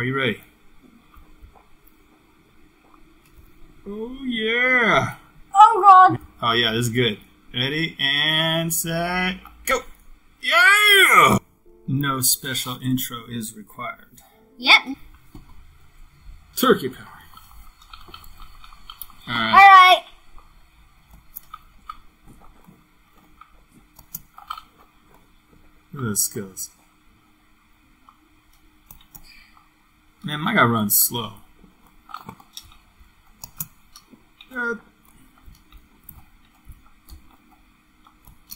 Are you ready? Oh, yeah. Oh, God. Oh, yeah, this is good. Ready, and set, go. Yeah! No special intro is required. Yep. Turkey power. All right. All right. Look at those skills. Man, my guy runs slow. Like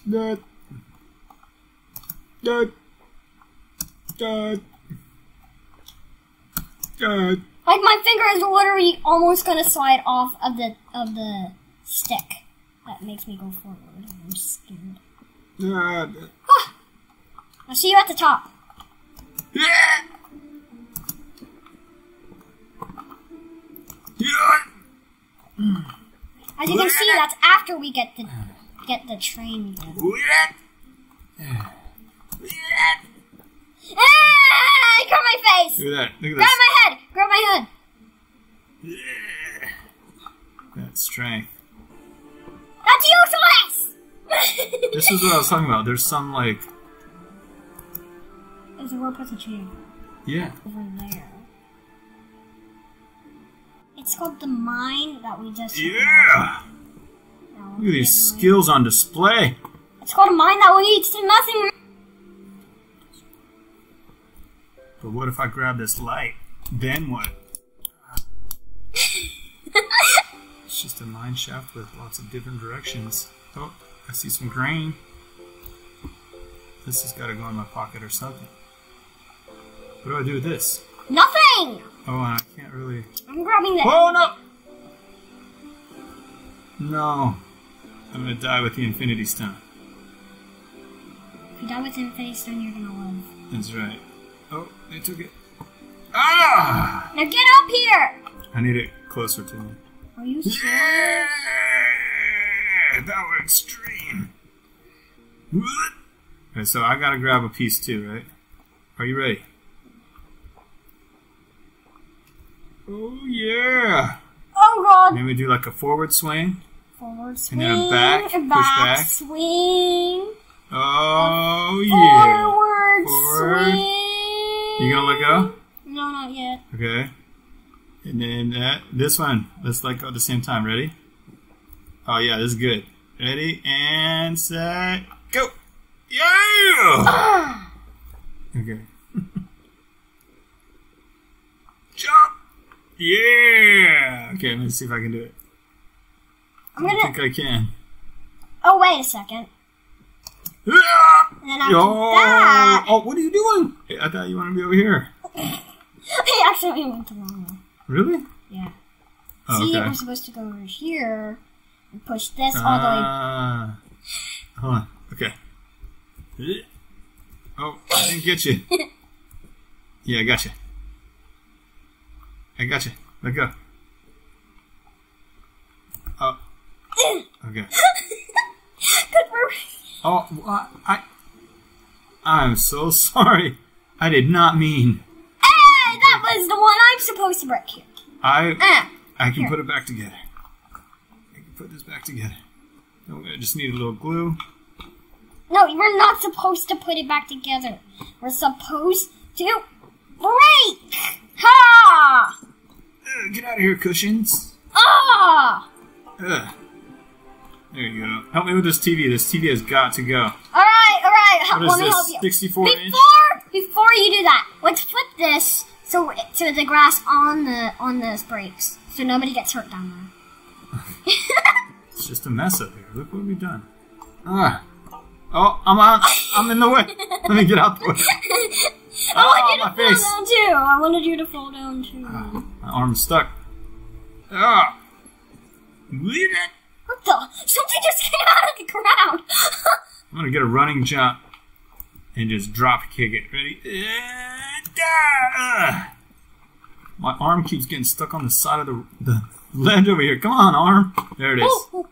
my finger is literally almost gonna slide off of the stick. That makes me go forward. I'm scared. Ah! I'll see you at the top. Yeah. Yeah. As you can see, that's after we get the train done. Yeah. Ah, grab my face! Look at that. Look at this. Grab my head! Grab my head! Yeah. That's strength. That's useless! This is what I was talking about. There's some, like... There's a rope with a chain. Yeah. Over there. It's called the mine that we just... Yeah! No, look at these skills on display. It's called a mine that leads to nothing. But what if I grab this light? Then what? It's just a mine shaft with lots of different directions. Oh, I see some grain. This has got to go in my pocket or something. What do I do with this? Nothing! Oh, I can't really... I'm grabbing that. Oh, no! No. I'm going to die with the Infinity Stone. If you die with the Infinity Stone, you're going to live. That's right. Oh, they took it. Ah! Now get up here! I need it closer to me. Are you serious? Yeah! That was extreme. Okay, so I got to grab a piece too, right? Are you ready? Oh, yeah! Oh, God! Then we do like a forward swing. Forward swing. And then a back, push back. Swing. Oh, yeah. Forward swing. You gonna let go? No, not yet. Okay. And then that, this one. Let's let go at the same time. Ready? Oh, yeah, this is good. Ready, and set, go! Yeah! Okay. Jump! Yeah! Okay, let's see if I can do it. I think I can. Oh, wait a second. And then oh, what are you doing? Hey, I thought you wanted to be over here. I actually went the wrong way. Really? Yeah. Oh, see, okay. I'm supposed to go over here and push this all the way. Hold on. Okay. Oh, I didn't get you. Yeah, I got you. I got you. Let go. Oh. Okay. Good work. Oh, I'm so sorry. I did not mean. Hey, that was the one I'm supposed to break here. I can put it back together. I can put this back together. I just need a little glue. No, we're not supposed to put it back together. We're supposed to break. Ha! Get out of here, cushions. Ah! Ugh. There you go. Help me with this TV. This TV has got to go. Alright, alright. Let me help you. 64 inch? Before you do that, let's put this so the grass on the brakes. So nobody gets hurt down there. It's just a mess up here. Look what we've done. Ah. Oh, I'm in the way. Let me get out the way. I wanted you to fall down too. My arm's stuck. Ah. What the? Something just came out of the ground! I'm gonna get a running jump and just drop kick it. Ready? My arm keeps getting stuck on the side of the ledge over here. Come on, arm! There it is. Ooh.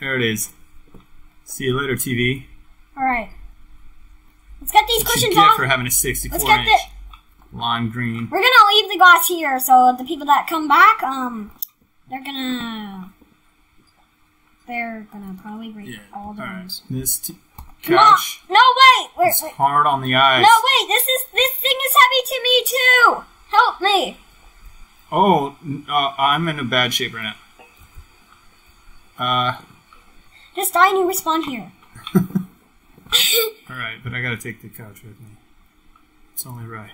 There it is. See you later, TV. Alright. Let's get these cushions off. Let's get for having a 64 inch. lime green. We're gonna leave the glass here, so the people that come back, they're gonna probably break all the ones. This couch. No, wait. It's hard on the eyes. No, wait. This thing is heavy to me too. Help me. Oh, I'm in a bad shape right now. Just die and you respawn here. Alright, but I gotta take the couch with me. It's only right.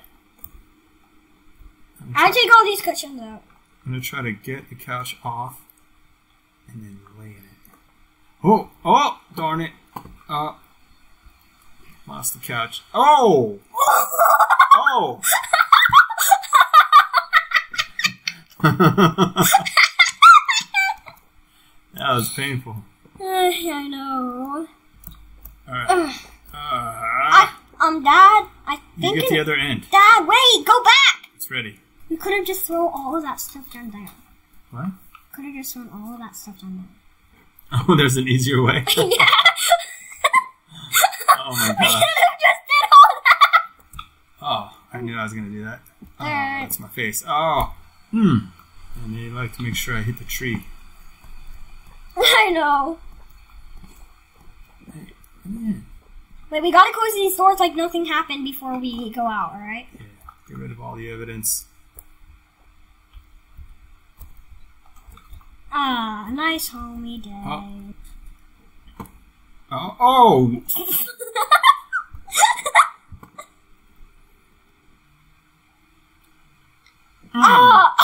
I'll take all these cushions out. I'm gonna try to get the couch off and then lay in it. Oh! Oh! Darn it! Lost the couch. Oh! Oh! That was painful. I know. Alright. Dad, I think. You get the other end. Dad, wait, go back! It's ready. You could have just thrown all of that stuff down there. What? Could have just thrown all of that stuff down there. Oh, there's an easier way? Yeah! Oh my god. I should have just did all that! Oh, I knew I was gonna do that. Oh, that's my face. Oh! And they like to make sure I hit the tree. I know. Yeah. Wait, we gotta close these doors like nothing happened before we go out, alright? Yeah, get rid of all the evidence. Ah, nice homie day. Oh! Oh! Oh.